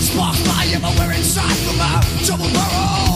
Sparks fly everywhere inside from our double barrel.